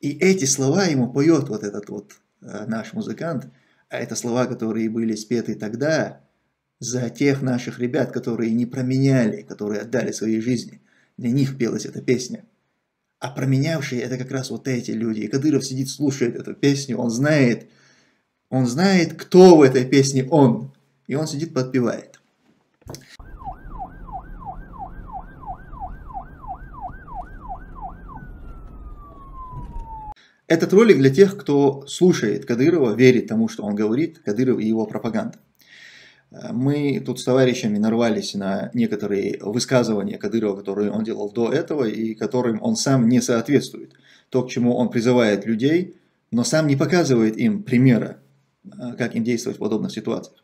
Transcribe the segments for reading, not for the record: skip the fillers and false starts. И эти слова ему поет вот этот вот наш музыкант, а это слова, которые были спеты тогда за тех наших ребят, которые не променяли, которые отдали свои жизни. Для них пелась эта песня. А променявшие это как раз вот эти люди. И Кадыров сидит, слушает эту песню, он знает, кто в этой песне он. И он сидит, подпевает. Этот ролик для тех, кто слушает Кадырова, верит тому, что он говорит, Кадыров и его пропаганда. Мы тут с товарищами нарвались на некоторые высказывания Кадырова, которые он делал до этого, и которым он сам не соответствует. То, к чему он призывает людей, но сам не показывает им примера, как им действовать в подобных ситуациях.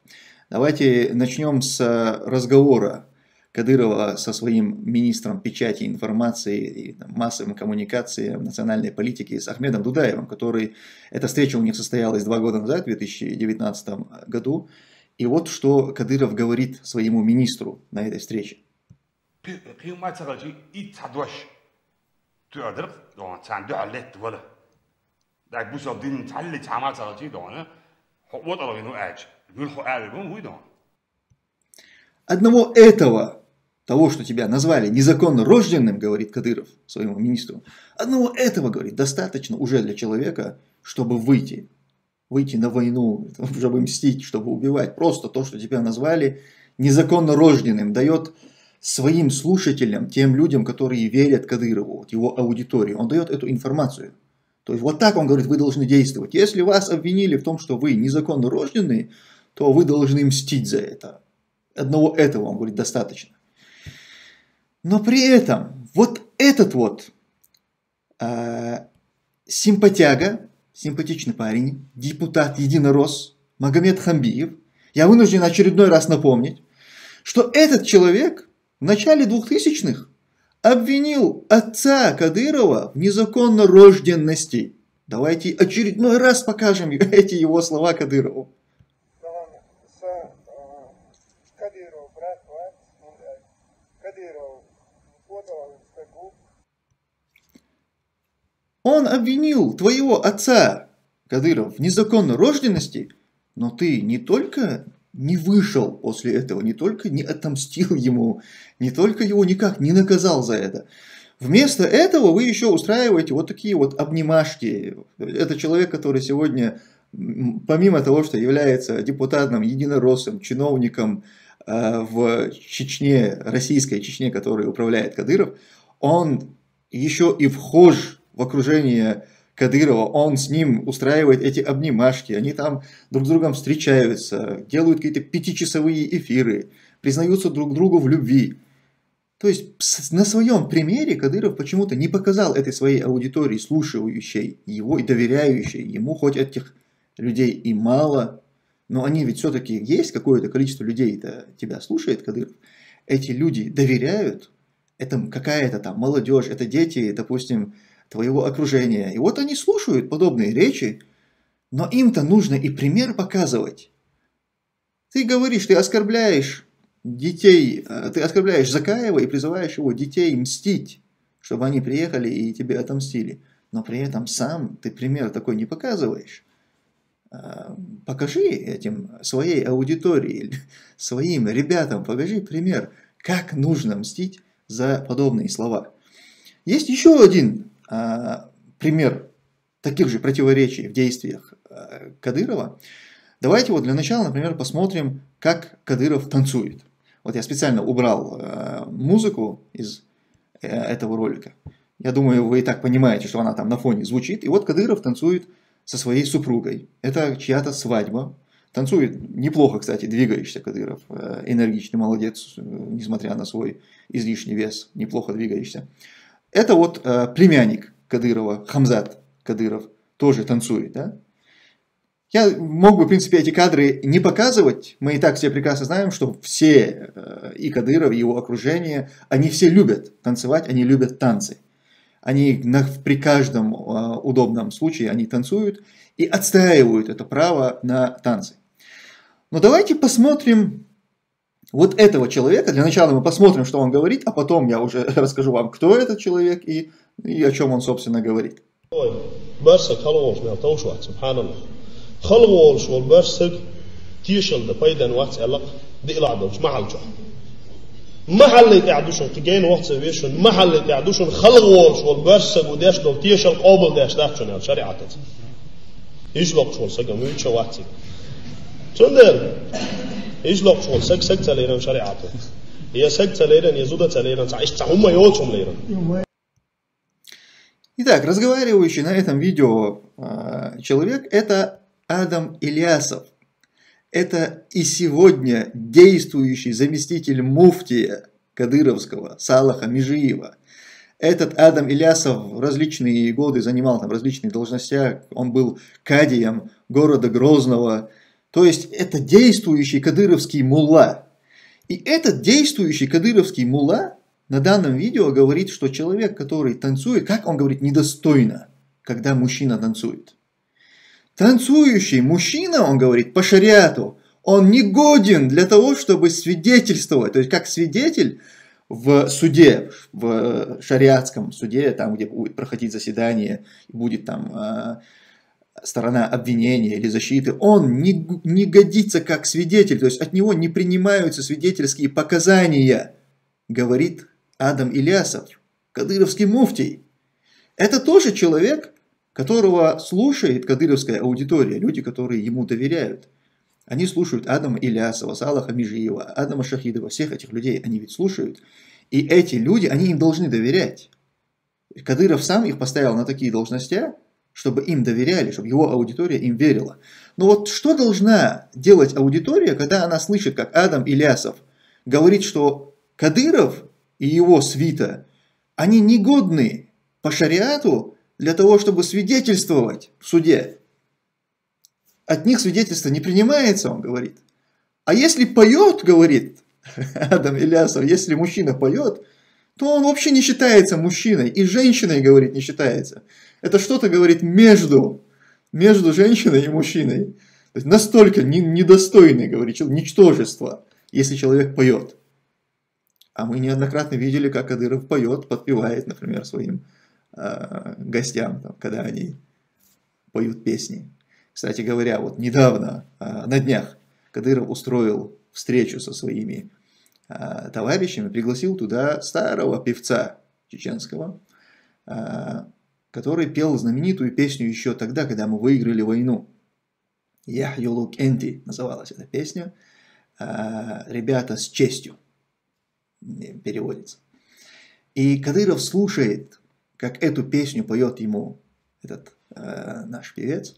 Давайте начнем с разговора Кадырова со своим министром печати, информации и массовой коммуникации, национальной политики с Ахмедом Дудаевым, который, эта встреча у них состоялась 2 года назад, в 2019 году. И вот что Кадыров говорит своему министру на этой встрече. Одного этого, того, что тебя назвали незаконно рожденным, говорит Кадыров своему министру, одного этого, говорит, достаточно уже для человека, чтобы выйти на войну, чтобы мстить, чтобы убивать. Просто то, что тебя назвали незаконно рожденным, дает своим слушателям, тем людям, которые верят Кадырову, его аудитории, он дает эту информацию. То есть вот так он говорит, вы должны действовать. Если вас обвинили в том, что вы незаконно рожденные, то вы должны мстить за это. Одного этого, он говорит, достаточно. Но при этом вот этот вот симпатяга, симпатичный парень, депутат, единорос, Магомед Хамбиев, я вынужден очередной раз напомнить, что этот человек в начале 2000-х обвинил отца Кадырова в незаконно рожденности. Давайте очередной раз покажем эти его слова Кадырову. Он обвинил твоего отца, Кадыров, в незаконной рожденности, но ты не только не вышел после этого, не только не отомстил ему, не только его никак не наказал за это. Вместо этого вы еще устраиваете вот такие вот обнимашки. Это человек, который сегодня, помимо того, что является депутатом, единороссом, чиновником в Чечне, российской Чечне, которой управляет Кадыров, он еще и вхож в окружение Кадырова, он с ним устраивает эти обнимашки, они там друг с другом встречаются, делают какие-то 5-часовые эфиры, признаются друг другу в любви. То есть на своем примере Кадыров почему-то не показал этой своей аудитории, слушающей его и доверяющей ему, хоть этих людей и мало, но они ведь все-таки есть, какое-то количество людей тебя слушает, Кадыров, эти люди доверяют, это какая-то там молодежь, это дети, допустим, твоего окружения. И вот они слушают подобные речи, но им-то нужно и пример показывать. Ты говоришь, ты оскорбляешь детей, ты оскорбляешь Закаева и призываешь его детей мстить, чтобы они приехали и тебе отомстили. Но при этом сам ты пример такой не показываешь. Покажи этим своей аудитории, своим ребятам, покажи пример, как нужно мстить за подобные слова. Есть еще один пример таких же противоречий в действиях Кадырова. Давайте вот для начала, например, посмотрим, как Кадыров танцует. Вот я специально убрал музыку из этого ролика. Я думаю, вы и так понимаете, что она там на фоне звучит. И вот Кадыров танцует со своей супругой. Это чья-то свадьба. Танцует неплохо, кстати, двигаешься, Кадыров. Энергичный, молодец, несмотря на свой излишний вес. Неплохо двигаешься. Это вот племянник Кадырова, Хамзат Кадыров, тоже танцует. Да? Я мог бы, в принципе, эти кадры не показывать. Мы и так все прекрасно знаем, что все, и Кадыров, и его окружение, они все любят танцевать, они любят танцы. Они при каждом удобном случае они танцуют и отстаивают это право на танцы. Но давайте посмотрим вот этого человека. Для начала мы посмотрим, что он говорит, а потом я уже расскажу вам, кто этот человек и о чем он, собственно, говорит. Barsik halvols miyal tawshwat, subhanallah. Halvols wal barsik tishal da paydan waqt alaq di ilaqdawsh mahal juh. Mahal li qa'dushun tigayn waqt sabishun, mahal li qa'dushun halvols wal barsik udash daw tishal qobal dash daqchun al shari'atat. Ishlaqsh wal saga mucha waqt. Tundar. Ishlaqsh wal sag sagta liran shari'atat. Ya sagta liran yazudat liran ta'ishta humma yawtum liran. Итак, разговаривающий на этом видео человек – это Адам Ильясов. Это и сегодня действующий заместитель муфтия кадыровского Салаха Межиева. Этот Адам Ильясов в различные годы занимал там различные должности. Он был кадием города Грозного. То есть это действующий кадыровский мулла. И этот действующий кадыровский мулла на данном видео говорит, что человек, который танцует, как он говорит, недостойно, когда мужчина танцует. Танцующий мужчина, он говорит, по шариату, он не годен для того, чтобы свидетельствовать. То есть, как свидетель в суде, в шариатском суде, там, где будет проходить заседание, будет там сторона обвинения или защиты, он не годится как свидетель. То есть, от него не принимаются свидетельские показания, говорит Адам Ильясов, кадыровский муфтий. Это тоже человек, которого слушает кадыровская аудитория, люди, которые ему доверяют. Они слушают Адама Ильясова, Салаха Межиева, Адама Шахидова, всех этих людей они ведь слушают. И эти люди, они им должны доверять. Кадыров сам их поставил на такие должности, чтобы им доверяли, чтобы его аудитория им верила. Но вот что должна делать аудитория, когда она слышит, как Адам Ильясов говорит, что Кадыров и его свита, они негодны по шариату для того, чтобы свидетельствовать в суде. От них свидетельство не принимается, он говорит. А если поет, говорит Адам Ильясов, если мужчина поет, то он вообще не считается мужчиной. И женщиной, говорит, не считается. Это что-то, говорит, между женщиной и мужчиной. То есть настолько недостойный, говорит, ничтожество, если человек поет. А мы неоднократно видели, как Кадыров поет, подпевает, например, своим гостям, там, когда они поют песни. Кстати говоря, вот недавно, на днях, Кадыров устроил встречу со своими товарищами, пригласил туда старого певца чеченского, который пел знаменитую песню еще тогда, когда мы выиграли войну. «Яхюлук Энти» называлась эта песня. «Ребята с честью» переводится. И Кадыров слушает, как эту песню поет ему этот наш певец,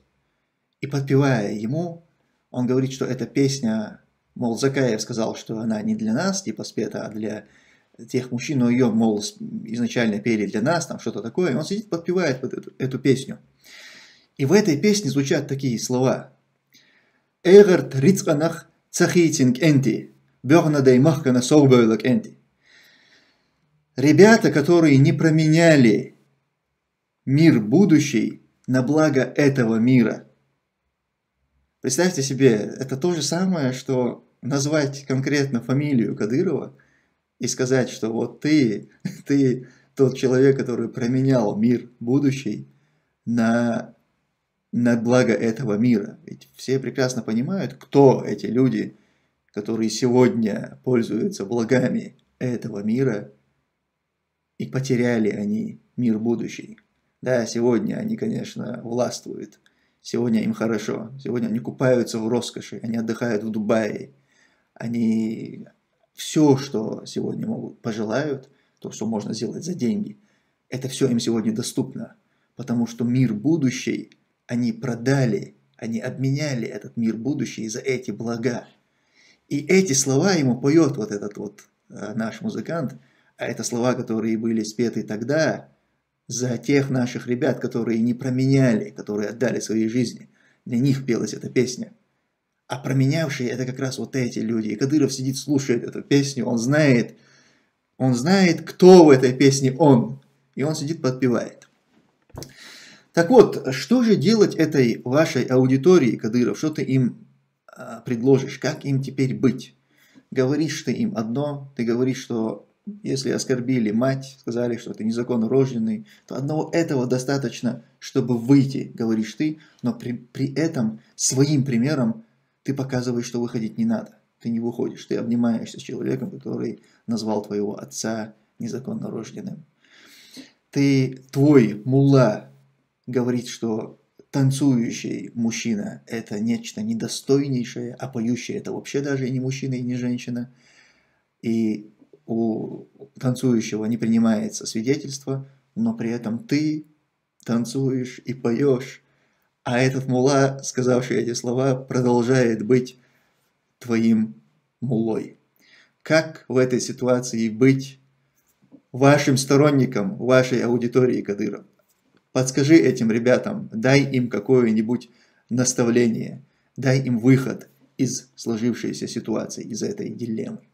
и подпевая ему, он говорит, что эта песня, мол, Закаев сказал, что она не для нас, типа спета, а для тех мужчин, но ее, мол, изначально пели для нас, там что-то такое, и он сидит, подпевает вот эту песню. И в этой песне звучат такие слова. «Эгерт рицканах цахитинг энти». Ребята, которые не променяли мир будущий на благо этого мира. Представьте себе, это то же самое, что назвать конкретно фамилию Кадырова и сказать, что вот ты тот человек, который променял мир будущий на благо этого мира. Ведь все прекрасно понимают, кто эти люди, которые сегодня пользуются благами этого мира, и потеряли они мир будущий. Да, сегодня они, конечно, властвуют, сегодня им хорошо, сегодня они купаются в роскоши, они отдыхают в Дубае, они все, что сегодня могут, пожелают, то, что можно сделать за деньги, это все им сегодня доступно, потому что мир будущий они продали, они обменяли этот мир будущий за эти блага. И эти слова ему поет вот этот вот наш музыкант, а это слова, которые были спеты тогда за тех наших ребят, которые не променяли, которые отдали свои жизни. Для них пелась эта песня. А променявшие это как раз вот эти люди. И Кадыров сидит, слушает эту песню, он знает, кто в этой песне он. И он сидит, подпевает. Так вот, что же делать этой вашей аудитории, Кадыров, что ты им предложишь, как им теперь быть? Говоришь ты им одно, ты говоришь, что Если оскорбили мать, сказали, что ты незаконно рожденный, то одного этого достаточно, чтобы выйти, говоришь ты, но при этом своим примером ты показываешь, что выходить не надо. Ты не выходишь, ты обнимаешься с человеком, который назвал твоего отца незаконно рожденным. Твой мулла говорит, что танцующий мужчина – это нечто недостойнейшее, а поющий – это вообще даже и не мужчина, и не женщина. И у танцующего не принимается свидетельство, но при этом ты танцуешь и поешь. А этот мулла, сказавший эти слова, продолжает быть твоим муллой. Как в этой ситуации быть вашим сторонником, вашей аудитории, Кадыров? Подскажи этим ребятам, дай им какое-нибудь наставление, дай им выход из сложившейся ситуации, из этой дилеммы.